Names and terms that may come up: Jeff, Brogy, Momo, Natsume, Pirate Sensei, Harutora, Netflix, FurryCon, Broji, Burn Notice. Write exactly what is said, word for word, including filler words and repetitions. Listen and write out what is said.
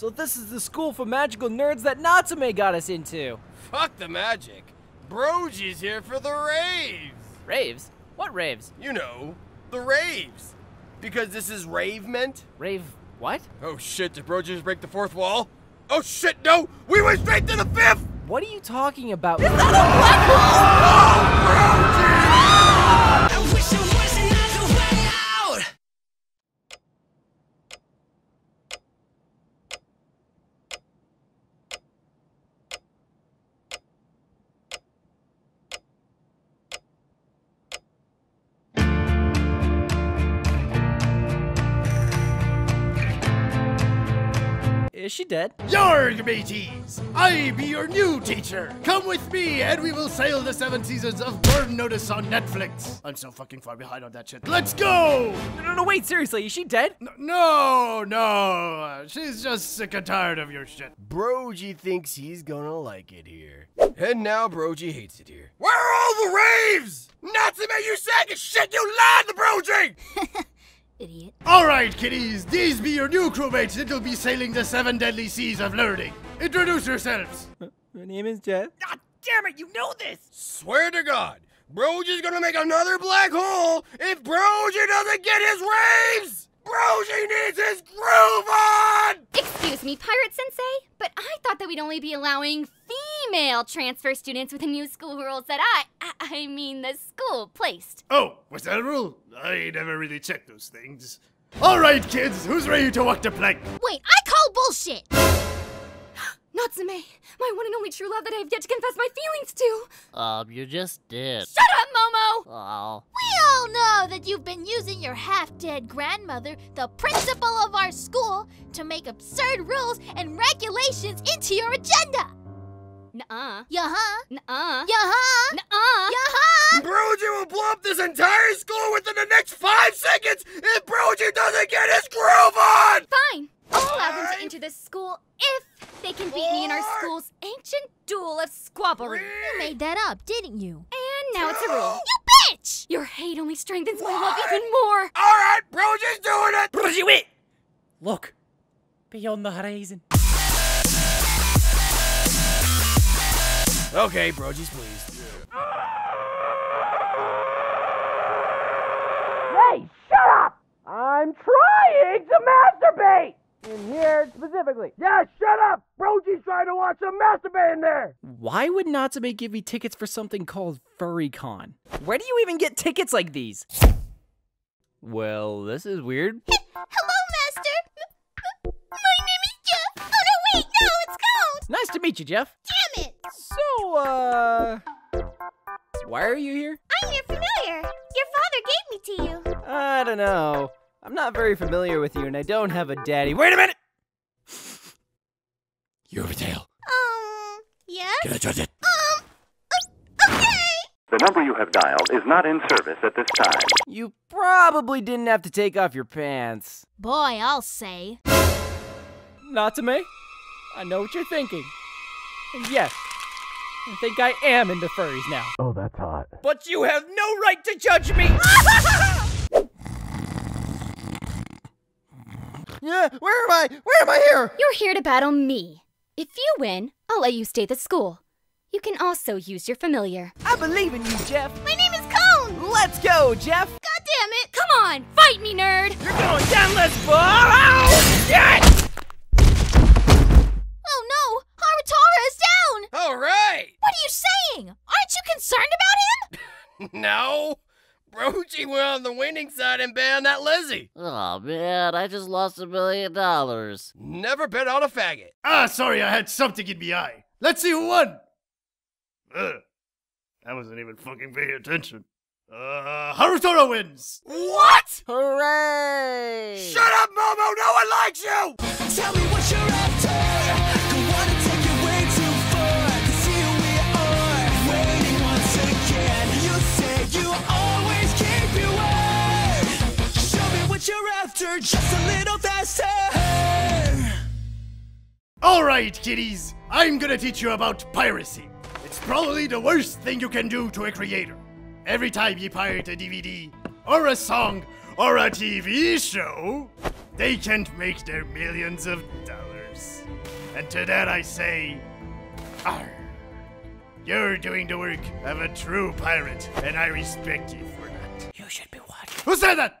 So this is the school for magical nerds that Natsume got us into. Fuck the magic. Broji's here for the raves. Raves? What raves? You know, the raves. Because this is ravement. Rave what? Oh shit, did Broji just break the fourth wall? Oh shit, no! We went straight to the fifth! What are you talking about? It's not a black hole! Oh, Broji! I wish I Is she dead? Yarg, mateys! I be your new teacher! Come with me and we will sail the seven seasons of Burn Notice on Netflix! I'm so fucking far behind on that shit. Let's go! No, no, no, wait, seriously, is she dead? No, no, no. She's just sick and tired of your shit. Brogy thinks he's gonna like it here. And now Brogy hates it here. Where are all the raves? Natsume, you sack of shit, you lied to Brogy! Idiot. Alright, kiddies, these be your new crewmates that'll be sailing the seven deadly seas of learning. Introduce yourselves. My name is Jeff. Ah, damn it, you know this! Swear to God, Brogy's gonna make another black hole if Brogy doesn't get his raves! Brogy needs his groove on! Excuse me, Pirate Sensei, but I thought that we'd only be allowing female transfer students with the new school rules that I, I, I mean the school placed. Oh, was that a rule? I never really checked those things. Alright kids, who's ready to walk the plank? Wait, I call bullshit! Natsume, my one and only true love that I have yet to confess my feelings to! Um, you just did. Shut up, Momo! Oh. We all know that you've been using your half-dead grandmother, the principal of our school, to make absurd rules and regulations into your agenda! Nuh-uh. Yuh-huh. Nuh-uh. Yuh-huh. Nuh-uh. Yuh-huh! Brogy will blow up this entire school within the next five seconds if Brogy doesn't get his groove on! Fine. I'll allow them to enter this school if they can beat me in our school's ancient duel of squabbling. You made that up, didn't you? And now it's a rule. You bitch! Your hate only strengthens my love even more. All right, Brogy's doing it. Brogy, wait! Look, beyond the horizon. Okay, Brogy's pleased. Hey, shut up! I'm trying to masturbate. In here, specifically. Yeah, shut up! Brogy's trying to watch some masturbate in there! Why would Natsume give me tickets for something called FurryCon? Where do you even get tickets like these? Well, this is weird. Hello, Master! M my name is Jeff! Oh no, wait, no, it's cold! Nice to meet you, Jeff. Damn it! So, uh... why are you here? I'm your familiar. Your father gave me to you. I don't know. I'm not very familiar with you, and I don't have a daddy. Wait a minute! You have a tail. Um, yes? Can I touch it? Um, okay! The number you have dialed is not in service at this time. You probably didn't have to take off your pants. Boy, I'll say. Natsume, I know what you're thinking. And yes, I think I am into furries now. Oh, that's hot. But you have no right to judge me! Yeah, where am I? Where am I here? You're here to battle me. If you win, I'll let you stay at the school. You can also use your familiar. I believe in you, Jeff. My name is Cone. Let's go, Jeff. God damn it. Come on, fight me, nerd. You're going down, let's fall. Oh, no, Harutora is down. All right. What are you saying? Aren't you concerned about him? No. Brogy went on the winning side and banned that Lizzie. Oh man, I just lost a million dollars. Never bet on a faggot. Ah, sorry, I had something in my eye. Let's see who won. Ugh. I wasn't even fucking paying attention. Uh, Harutora wins. What? Hooray! Shut up, Momo, no one likes you! Tell me what you're after. Just a little faster! Alright, kiddies, I'm gonna teach you about piracy. It's probably the worst thing you can do to a creator. Every time you pirate a D V D, or a song, or a T V show, they can't make their millions of dollars. lives. And to that I say, arr. You're doing the work of a true pirate, and I respect you for that. You should be watching. Who said that?